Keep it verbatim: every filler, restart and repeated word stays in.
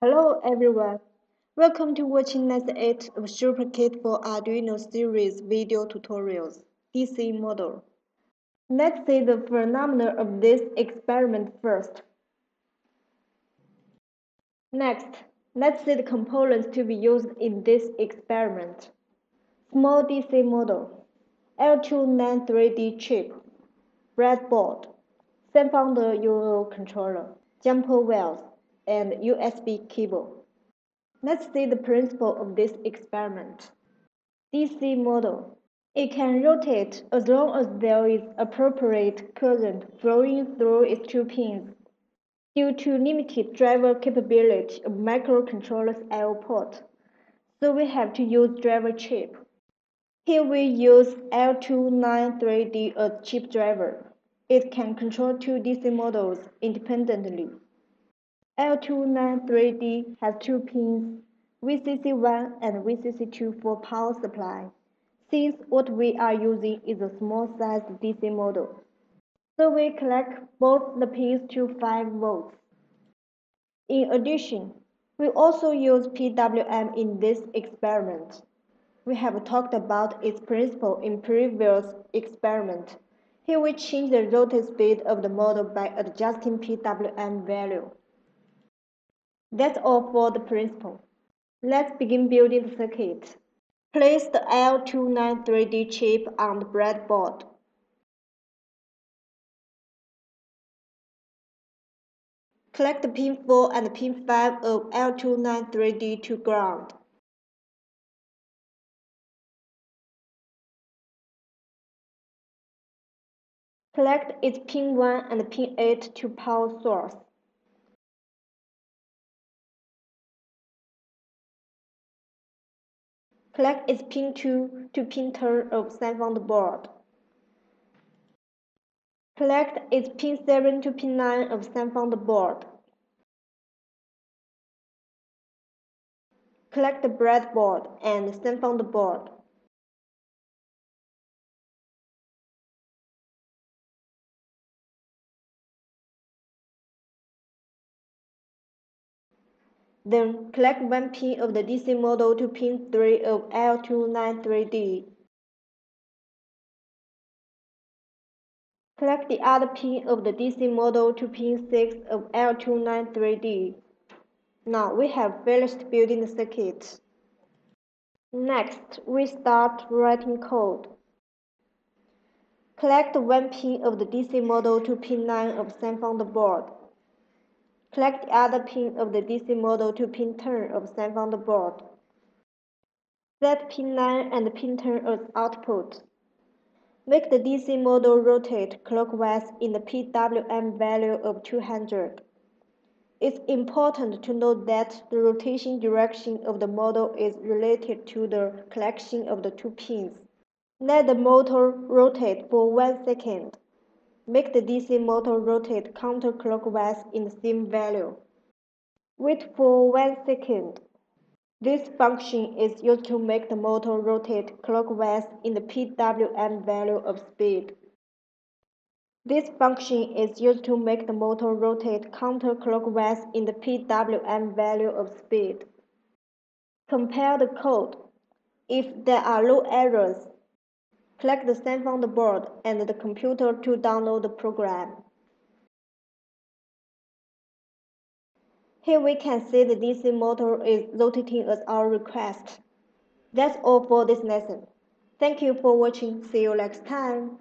Hello everyone, welcome to watching lesson eight of Super Kit for Arduino series video tutorials, D C model. Let's see the phenomena of this experiment first. Next, let's see the components to be used in this experiment. Small D C model, L two ninety-three D chip, breadboard, SunFounder U N O controller, jumper wheels, and U S B cable. Let's see the principle of this experiment. D C model. It can rotate as long as there is appropriate current flowing through its two pins. Due to limited driver capability of microcontroller's I O port, so we have to use driver chip. Here we use L two ninety-three D as chip driver. It can control two D C models independently. L two ninety-three D has two pins, V C C one and V C C two for power supply. Since what we are using is a small-sized D C model, so we connect both the pins to five volts. In addition, we also use P W M in this experiment. We have talked about its principle in previous experiment. Here we change the rotate speed of the model by adjusting P W M value. That's all for the principle. Let's begin building the circuit. Place the L two ninety-three D chip on the breadboard. Connect the pin four and pin five of L two ninety-three D to ground. Connect its pin one and pin eight to power source. Connect its pin two to pin ten of SunFounder board. Connect its pin seven to pin nine of SunFounder board. Connect the breadboard and SunFounder board. Then connect one pin of the D C model to pin three of L two ninety-three D. Connect the other pin of the D C model to pin six of L two ninety-three D. Now we have finished building the circuit. Next, we start writing code. Connect one pin of the D C model to pin nine of SunFounder board. Connect the other pin of the D C model to pin ten of SunFounder board. Set pin nine and pin ten as output. Make the D C model rotate clockwise in the P W M value of two hundred. It's important to note that the rotation direction of the model is related to the collection of the two pins. Let the motor rotate for one second. Make the D C motor rotate counterclockwise in the same value. Wait for one second. This function is used to make the motor rotate clockwise in the P W M value of speed. This function is used to make the motor rotate counterclockwise in the P W M value of speed. Compare the code. If there are no errors, click the SunFounder board and the computer to download the program. Here we can see the D C motor is rotating at our request. That's all for this lesson. Thank you for watching. See you next time.